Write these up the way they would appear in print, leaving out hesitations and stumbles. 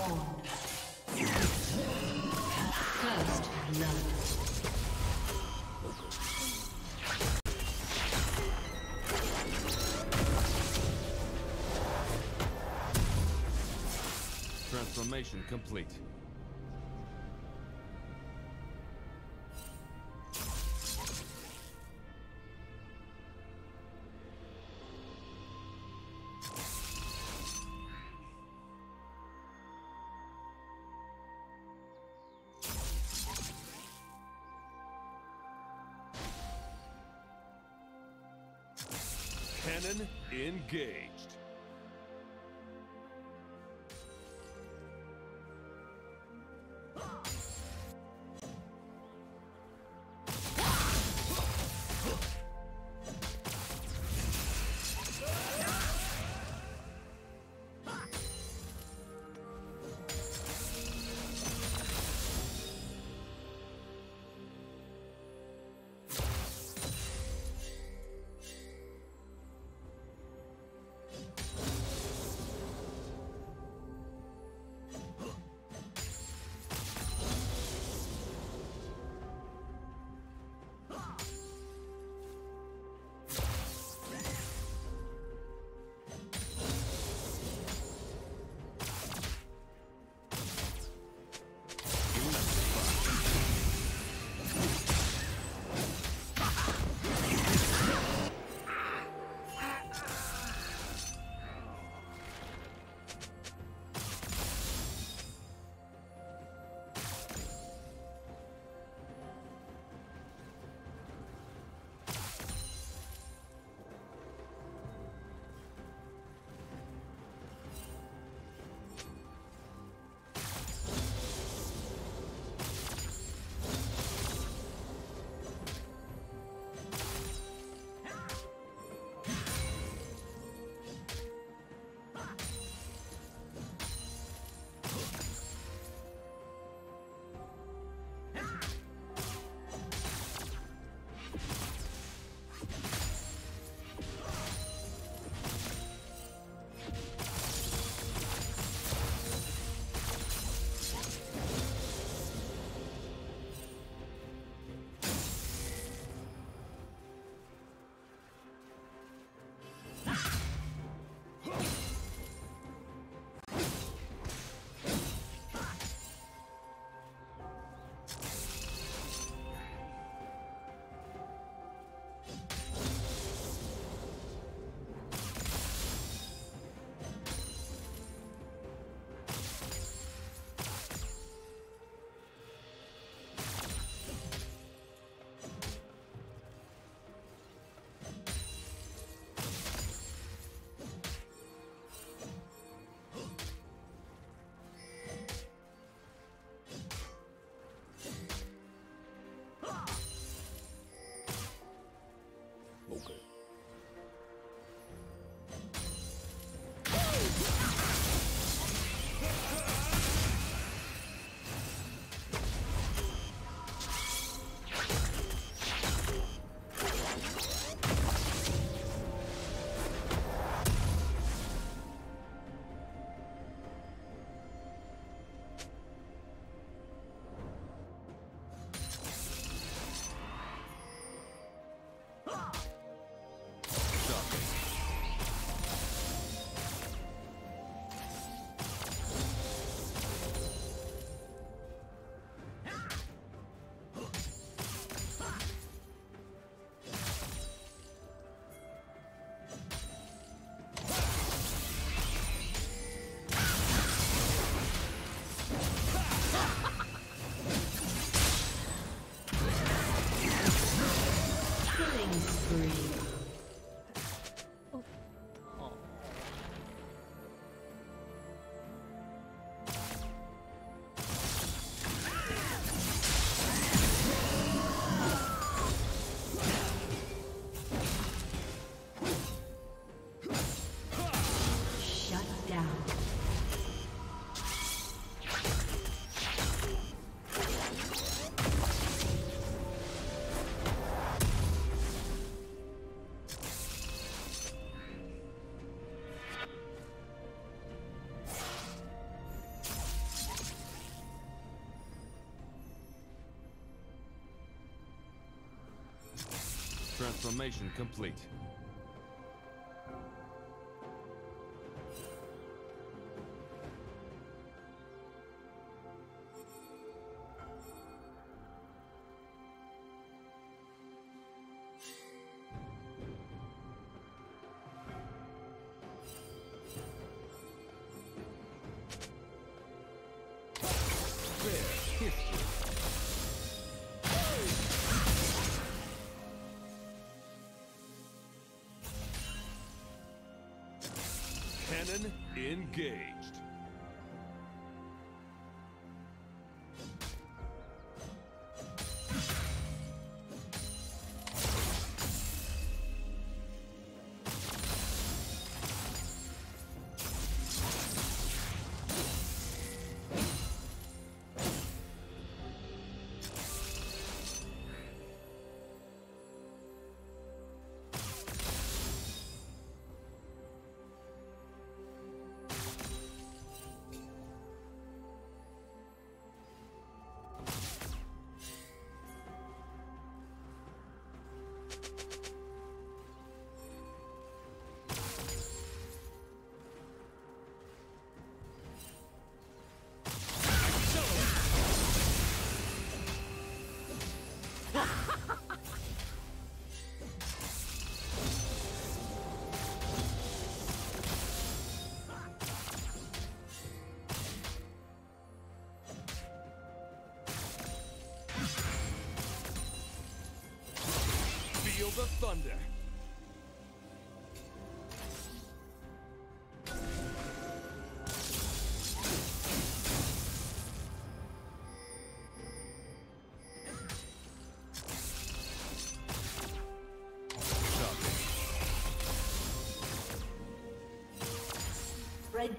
Spawned. First love. Transformation complete. Cannon engaged. Transformation complete. Cannon engaged. The thunder. Red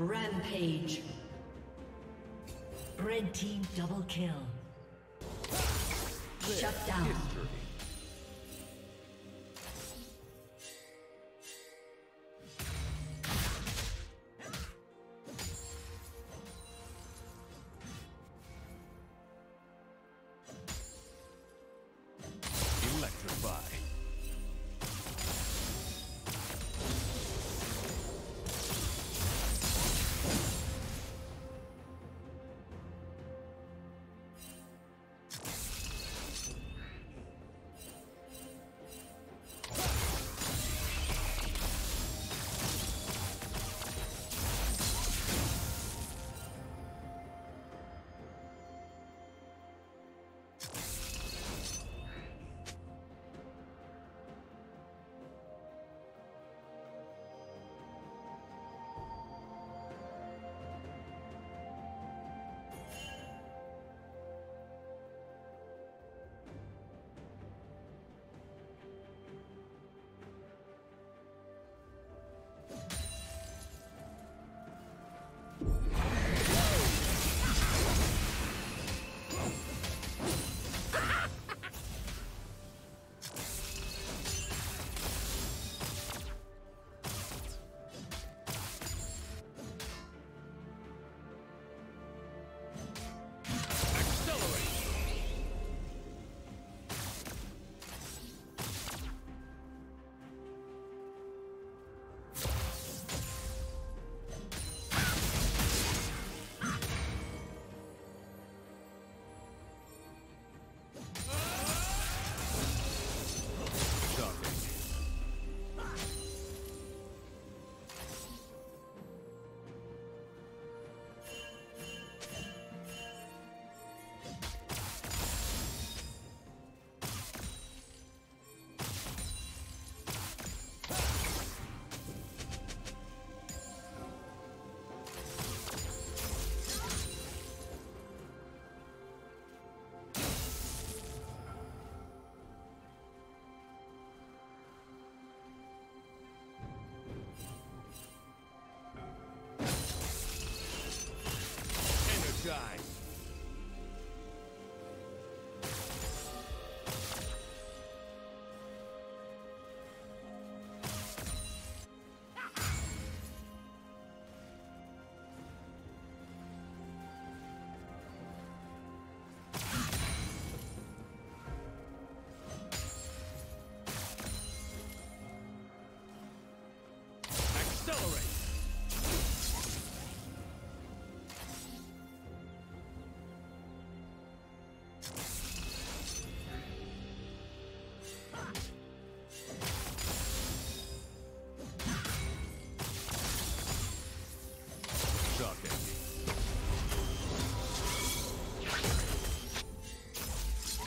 Rampage. Red team double kill. Shut down. History. time.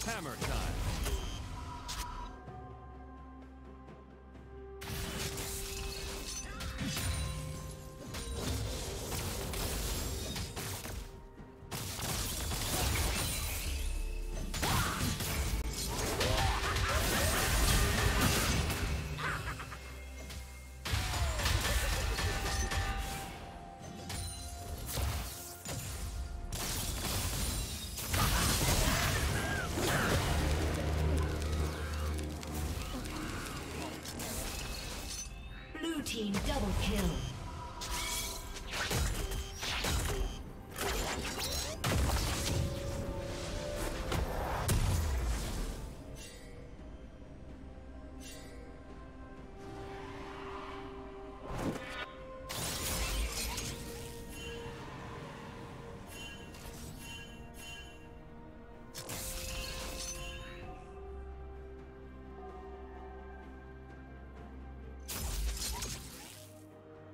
Hammer time. Team double kill.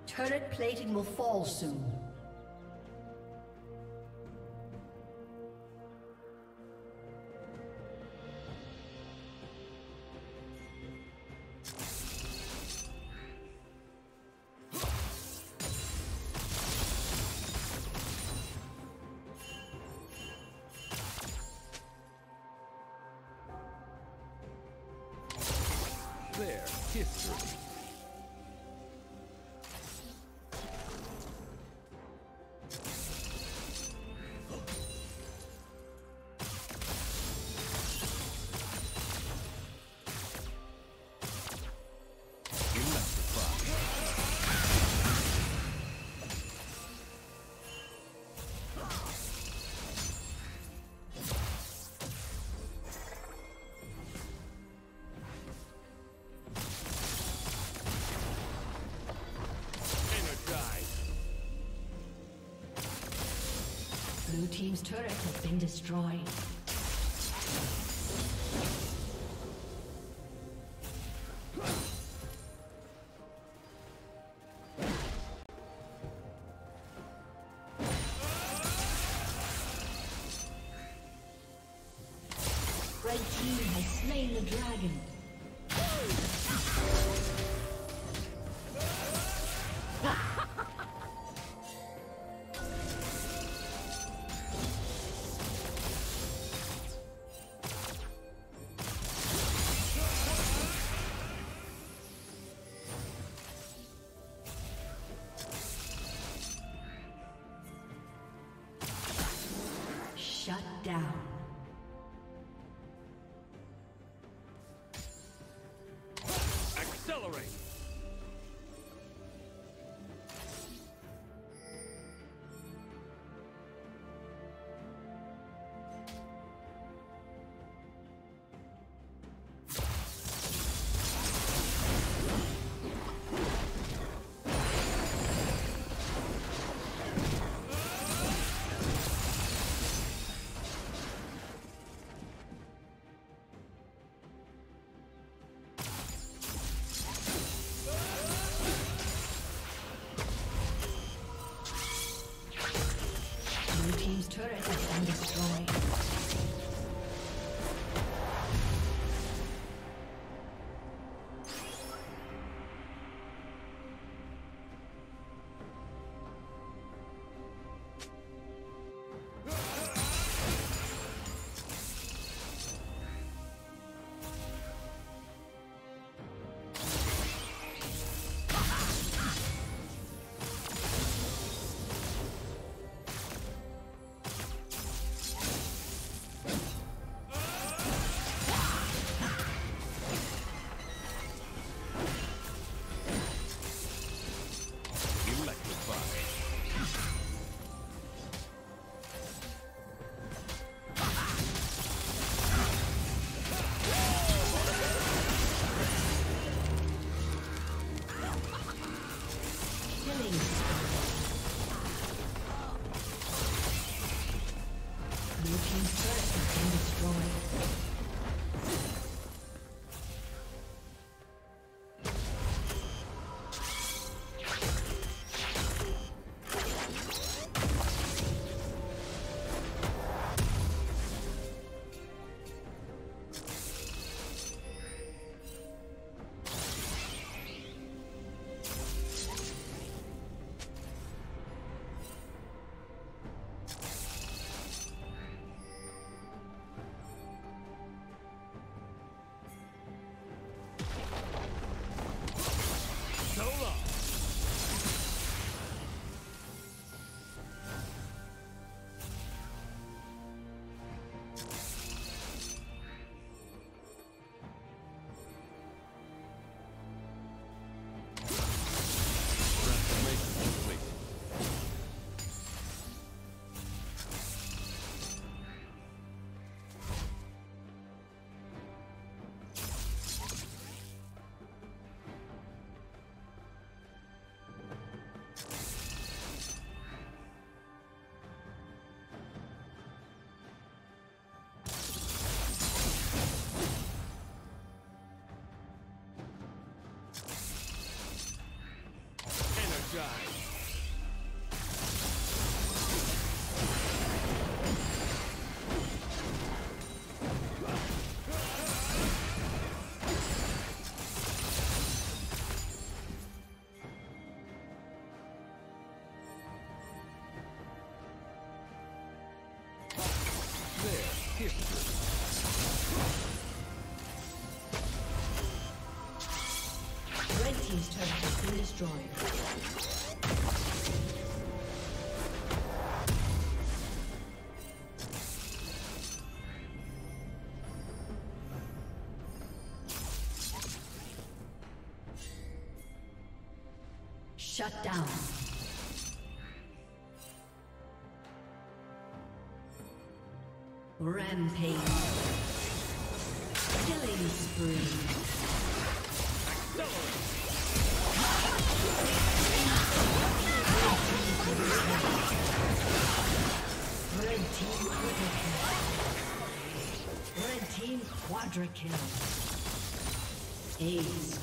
Turret plating will fall soon. Their history. Blue team's turret has been destroyed. Red team has slain the dragon. Shut down. Accelerate. Your team's turret has been destroyed. Team's turret has been destroyed. Shut down. Rampage. Killing spree. Accelerate. Red team quadra kill. Ace.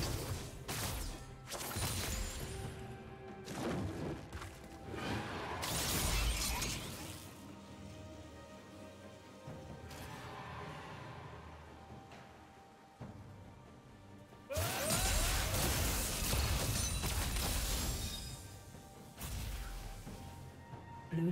Blue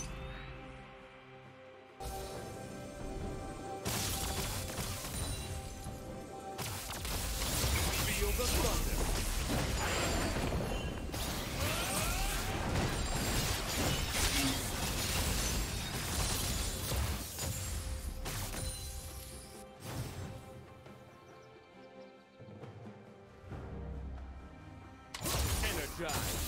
Feel the thunder. Energize.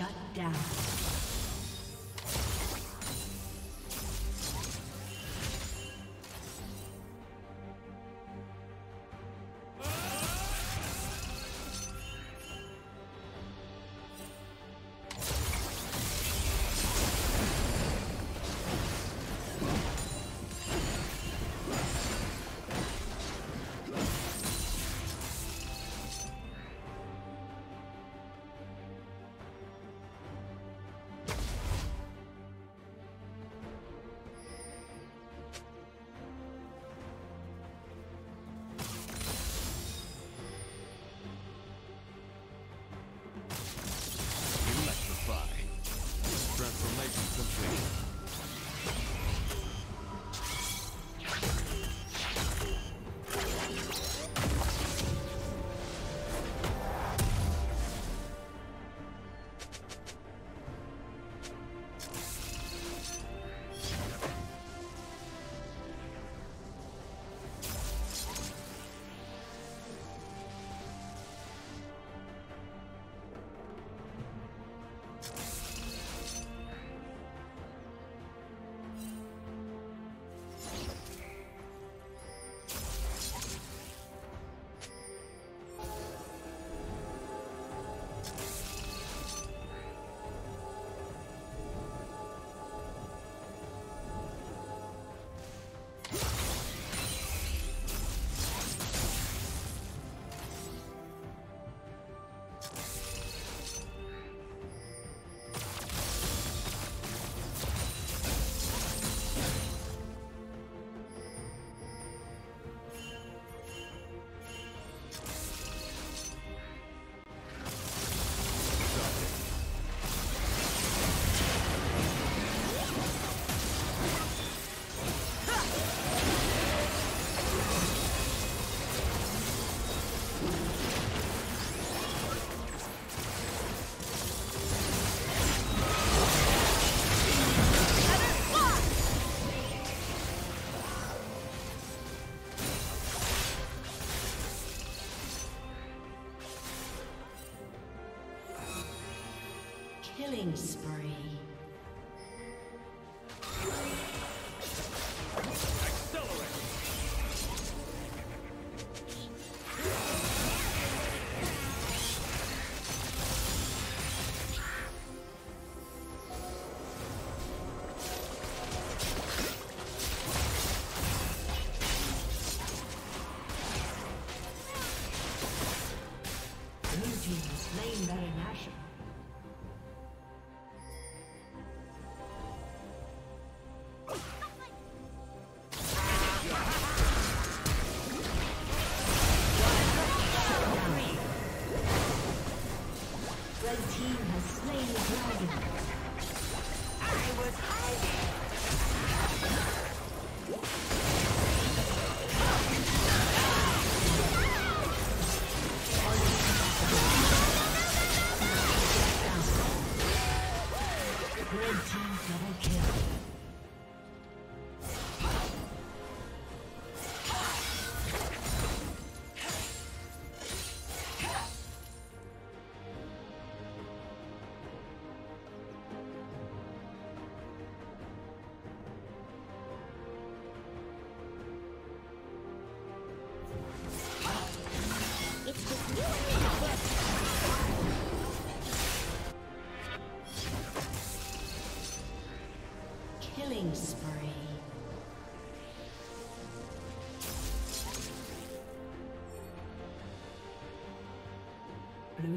Shut down. Killing spree. Killing spree. Blue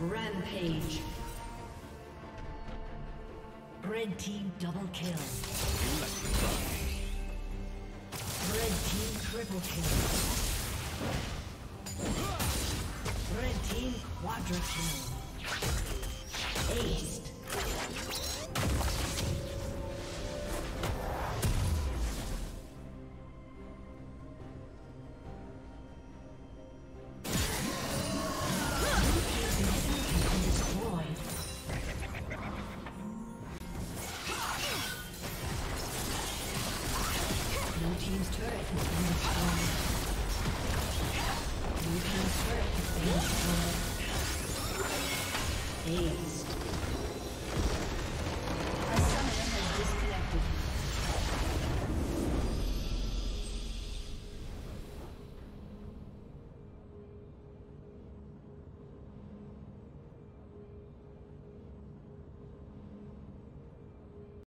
Rampage. Red team double kill. Red team triple kill. Red team quadra kill. Aced. Destroyed. Ace.